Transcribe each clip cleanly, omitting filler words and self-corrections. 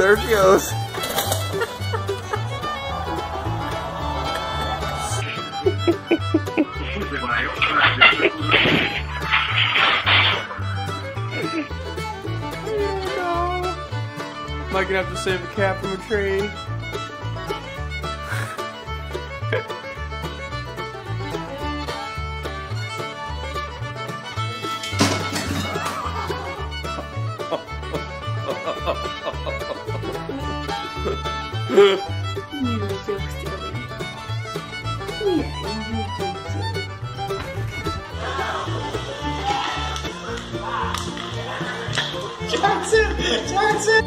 There it goes. Am I gonna have to save a cat from a tree? You're so silly. Yeah, you're so silly. Johnson! Johnson!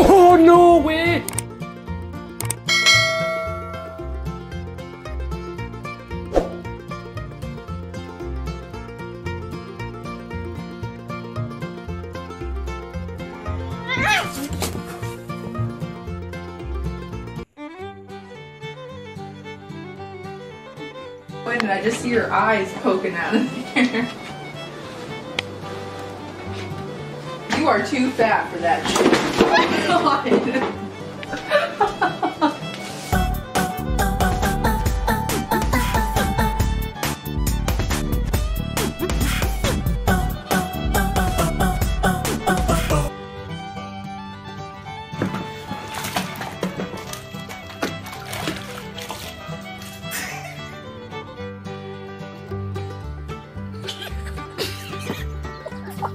Oh, no way! Wait a minute, I just see your eyes poking out of there. You are too fat for that shit. Oh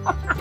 my God.